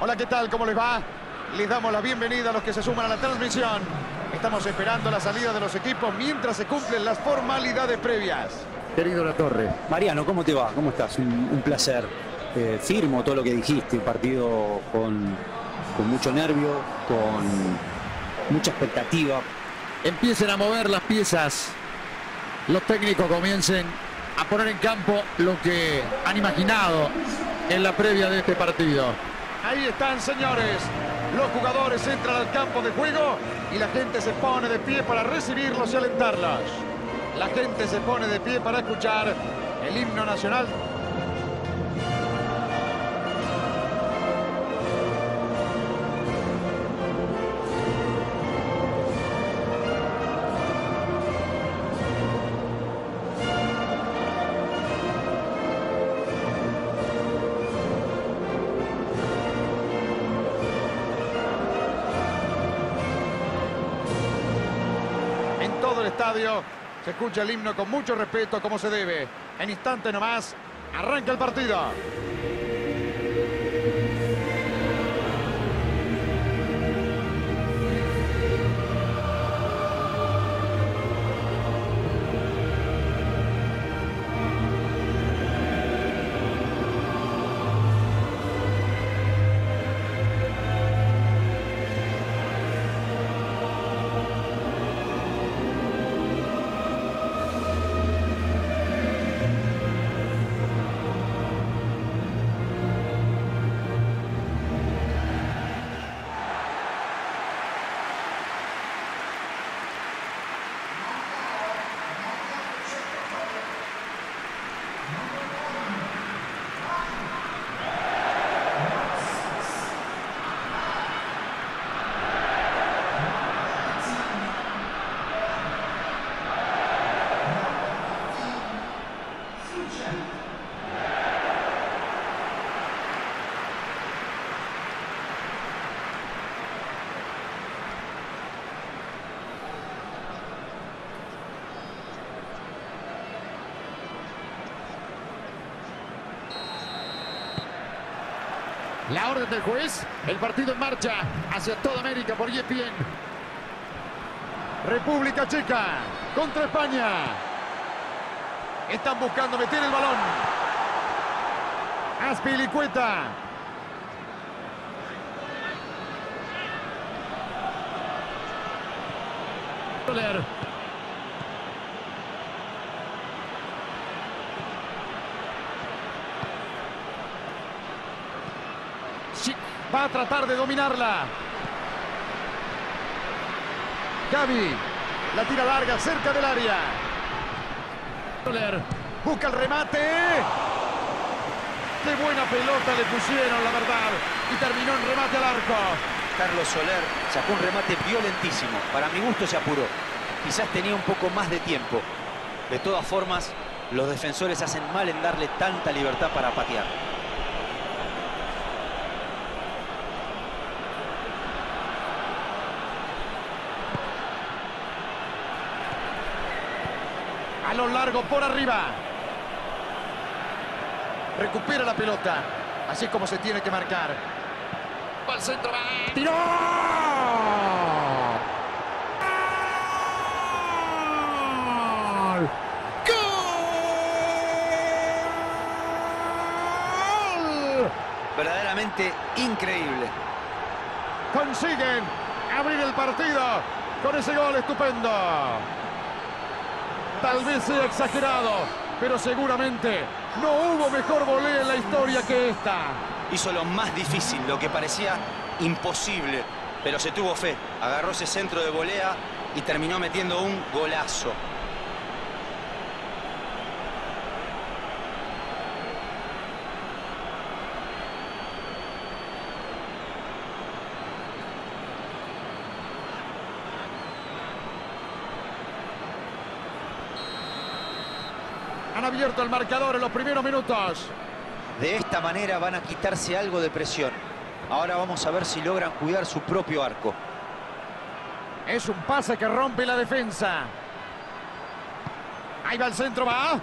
Hola, ¿qué tal? ¿Cómo les va? Les damos la bienvenida a los que se suman a la transmisión. Estamos esperando la salida de los equipos mientras se cumplen las formalidades previas. Querido La Torre. Mariano, ¿cómo te va? ¿Cómo estás? Un placer. Firmo todo lo que dijiste. Un partido con mucho nervio, con mucha expectativa. Empiecen a mover las piezas. Los técnicos comiencen a poner en campo lo que han imaginado en la previa de este partido. Ahí están, señores. Los jugadores entran al campo de juego y la gente se pone de pie para recibirlos y alentarlos. La gente se pone de pie para escuchar el himno nacional. Se escucha el himno con mucho respeto, como se debe. En instantes nomás arranca el partido. La orden del juez, el partido en marcha hacia toda América por ESPN. República Checa contra España. Están buscando meter el balón. Azpilicueta. Soler. Va a tratar de dominarla. Gavi. La tira larga cerca del área. Soler. Busca el remate. Qué buena pelota le pusieron, la verdad. Y terminó en remate al arco. Carlos Soler sacó un remate violentísimo. Para mi gusto se apuró. Quizás tenía un poco más de tiempo. De todas formas, los defensores hacen mal en darle tanta libertad para patear. Balón largo por arriba. Recupera la pelota. Así es como se tiene que marcar. Va al centro. Va. ¡Tiró! ¡Gol! ¡Gol! Verdaderamente increíble. Consiguen abrir el partido con ese gol estupendo. Tal vez sea exagerado, pero seguramente no hubo mejor volea en la historia que esta. Hizo lo más difícil, lo que parecía imposible, pero se tuvo fe. Agarró ese centro de volea y terminó metiendo un golazo. Han abierto el marcador en los primeros minutos. De esta manera van a quitarse algo de presión. Ahora vamos a ver si logran cuidar su propio arco. Es un pase que rompe la defensa. Ahí va el centro, va.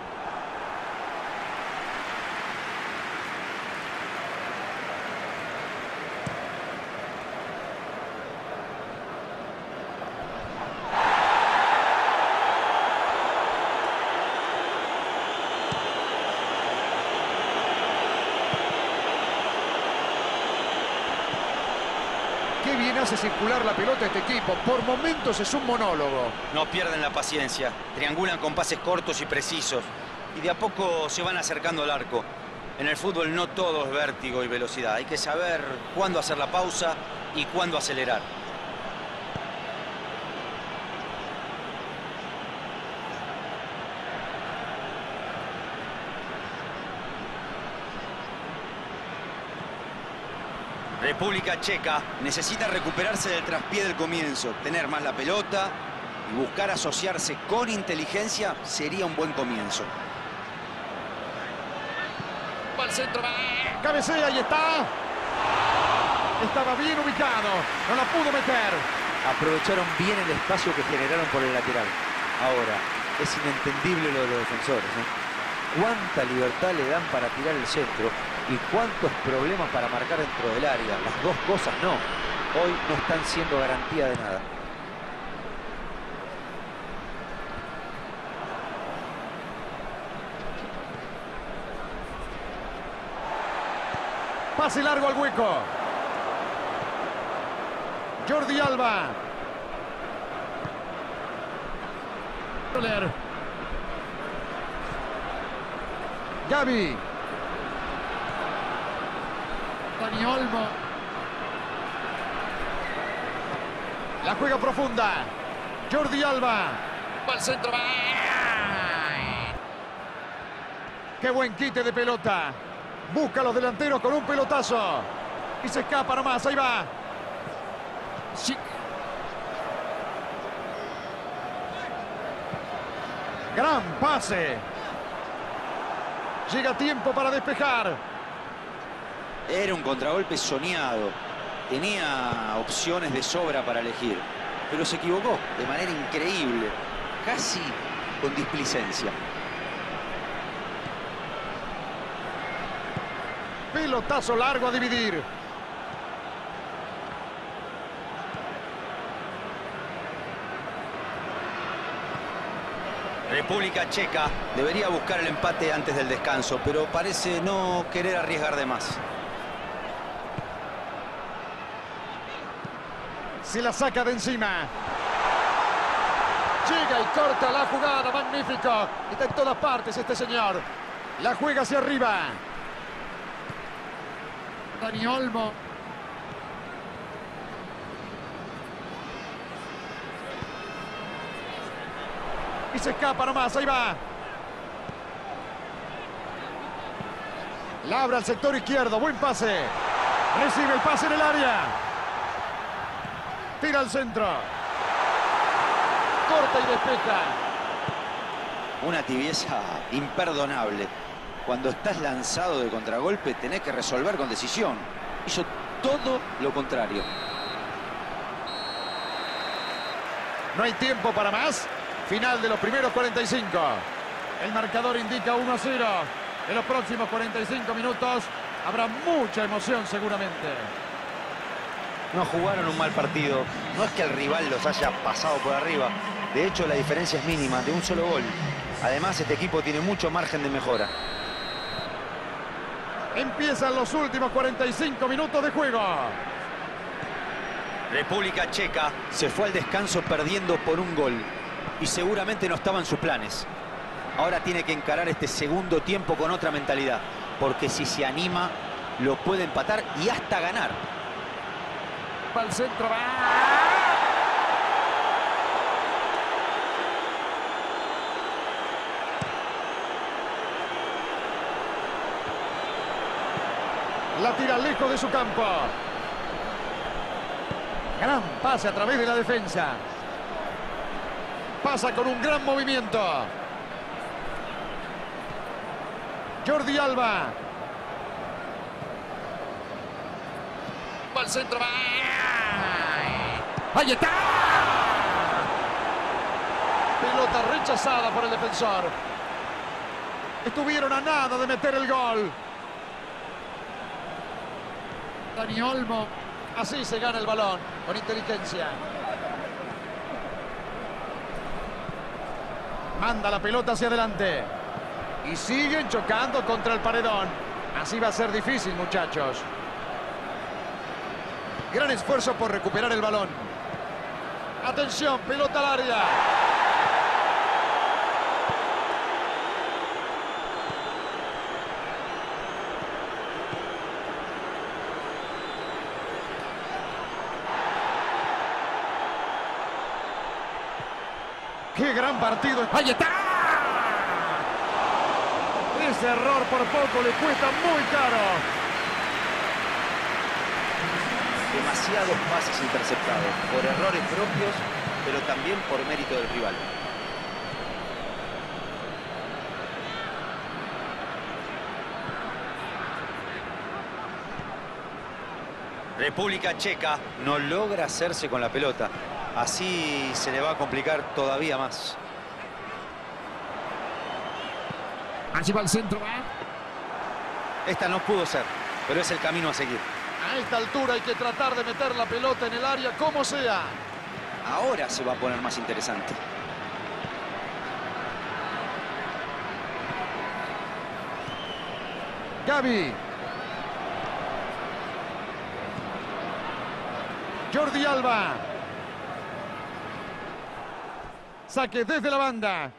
bien hace circular la pelota este equipo. Por momentos es un monólogo. No pierden la paciencia. Triangulan con pases cortos y precisos. Y de a poco se van acercando al arco. En el fútbol no todo es vértigo y velocidad. Hay que saber cuándo hacer la pausa y cuándo acelerar. República Checa necesita recuperarse del traspié del comienzo, tener más la pelota y buscar asociarse con inteligencia sería un buen comienzo. Va al centro, va. Cabecea y está. Estaba bien ubicado, no la pudo meter. Aprovecharon bien el espacio que generaron por el lateral. Ahora, es inentendible lo de los defensores, ¿eh? Cuánta libertad le dan para tirar el centro. Y cuántos problemas para marcar dentro del área. Las dos cosas no. Hoy no están siendo garantía de nada. Pase largo al hueco. Jordi Alba. Soler. Gavi. Dani Olmo. La juega profunda. Jordi Alba. Va al centro. ¡Ay! ¡Qué buen quite de pelota! Busca a los delanteros con un pelotazo. Y se escapa nomás. Ahí va. Sí. Gran pase. Llega tiempo para despejar. Era un contragolpe soñado. Tenía opciones de sobra para elegir. Pero se equivocó de manera increíble. Casi con displicencia. Pelotazo largo a dividir. República Checa debería buscar el empate antes del descanso, pero parece no querer arriesgar de más. Se la saca de encima. Llega y corta la jugada. Magnífico. Está en todas partes este señor. La juega hacia arriba. Dani Olmo. Y se escapa nomás. Ahí va. Labra al sector izquierdo. Buen pase. Recibe el pase en el área. Tira al centro. Corta y despeja. Una tibieza imperdonable. Cuando estás lanzado de contragolpe, tenés que resolver con decisión. Hizo todo lo contrario. No hay tiempo para más. Final de los primeros 45. El marcador indica 1-0. En los próximos 45 minutos habrá mucha emoción seguramente. No jugaron un mal partido. No es que el rival los haya pasado por arriba. De hecho, la diferencia es mínima, de un solo gol. Además, este equipo tiene mucho margen de mejora. Empiezan los últimos 45 minutos de juego. República Checa se fue al descanso perdiendo por un gol. Y seguramente no estaban sus planes. Ahora tiene que encarar este segundo tiempo con otra mentalidad. Porque si se anima, lo puede empatar y hasta ganar. Va al centro, va. La tira lejos de su campo. Gran pase a través de la defensa. Pasa con un gran movimiento. Jordi Alba. Va al centro, va. ¡Ahí está! Pelota rechazada por el defensor. Estuvieron a nada de meter el gol. Dani Olmo. Así se gana el balón, con inteligencia. Manda la pelota hacia adelante. Y siguen chocando contra el paredón. Así va a ser difícil, muchachos. Gran esfuerzo por recuperar el balón. Atención, pelota al área. ¡Qué gran partido! ¡Ahí está! Ese error por poco le cuesta muy caro. Demasiados pases interceptados, por errores propios, pero también por mérito del rival. República Checa no logra hacerse con la pelota. Así se le va a complicar todavía más. Allí va el centro, ¿eh? Esta no pudo ser, pero es el camino a seguir. A esta altura hay que tratar de meter la pelota en el área, como sea. Ahora se va a poner más interesante. Gavi. Jordi Alba. Saque desde la banda.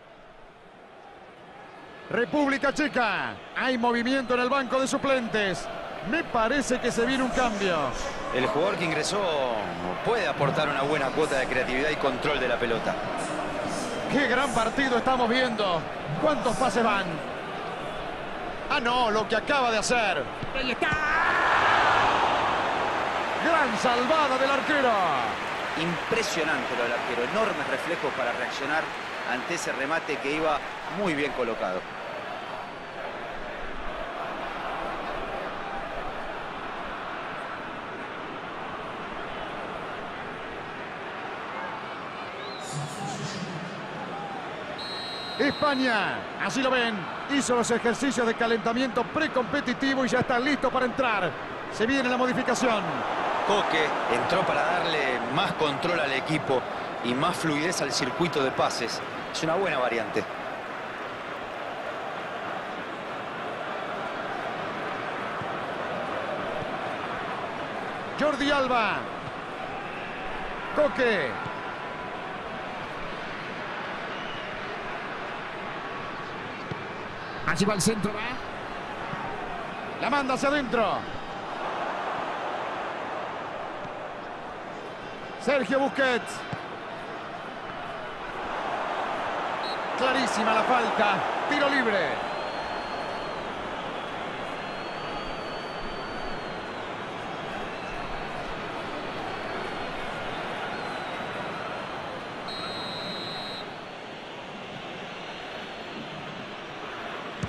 República Checa. Hay movimiento en el banco de suplentes. Me parece que se viene un cambio. El jugador que ingresó puede aportar una buena cuota de creatividad y control de la pelota. ¡Qué gran partido estamos viendo! ¿Cuántos pases van? Ah, no, lo que acaba de hacer. ¡Ahí está! ¡Gran salvada del arquero! Impresionante lo del arquero. Enormes reflejos para reaccionar ante ese remate que iba muy bien colocado. España, así lo ven, hizo los ejercicios de calentamiento precompetitivo y ya está listo para entrar. Se viene la modificación. Koke entró para darle más control al equipo y más fluidez al circuito de pases. Es una buena variante. Jordi Alba. Koke. Allí va el centro, ¿eh? La manda hacia adentro. Sergio Busquets. Clarísima la falta. Tiro libre.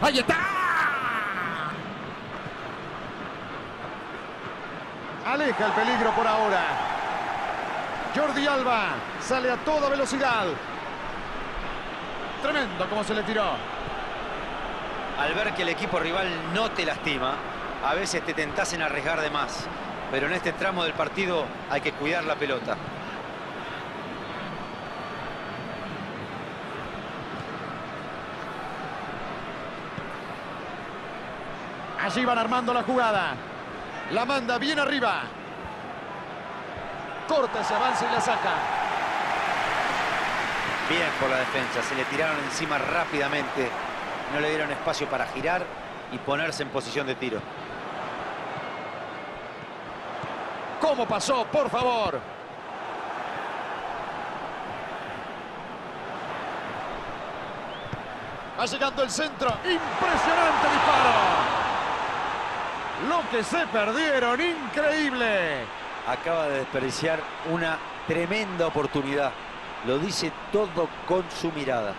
¡Ahí está! Aleja el peligro por ahora. Jordi Alba sale a toda velocidad. Tremendo como se le tiró. Al ver que el equipo rival no te lastima, a veces te tentás en arriesgar de más. Pero en este tramo del partido hay que cuidar la pelota. Allí van armando la jugada. La manda bien arriba. Corta, se avanza y la saca. Bien por la defensa. Se le tiraron encima rápidamente. No le dieron espacio para girar y ponerse en posición de tiro. ¿Cómo pasó? Por favor. Va llegando el centro. Impresionante disparo. Lo que se perdieron, increíble. Acaba de desperdiciar una tremenda oportunidad. Lo dice todo con su mirada.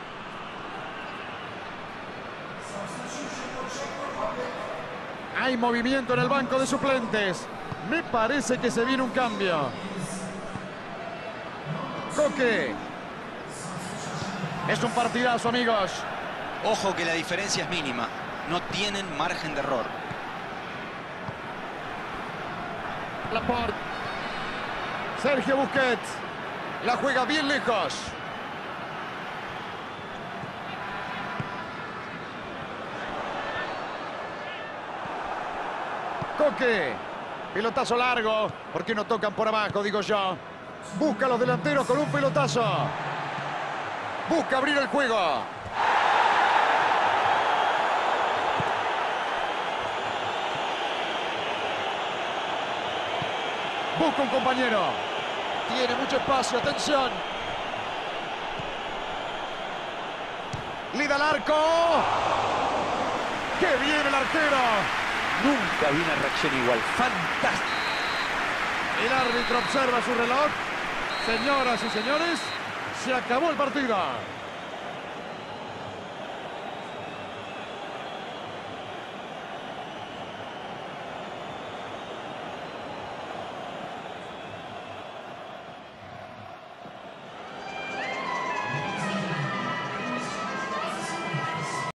Hay movimiento en el banco de suplentes. Me parece que se viene un cambio. Koke. Es un partidazo, amigos. Ojo que la diferencia es mínima. No tienen margen de error. Sergio Busquets la juega bien lejos. Koke. Pelotazo largo. ¿Por qué no tocan por abajo? Digo yo. Busca a los delanteros con un pelotazo. Busca abrir el juego. Busca un compañero. Tiene mucho espacio. Atención. Le da al arco. ¡Qué bien el arquero! Nunca vi una reacción igual. ¡Fantástico! El árbitro observa su reloj. Señoras y señores, se acabó el partido.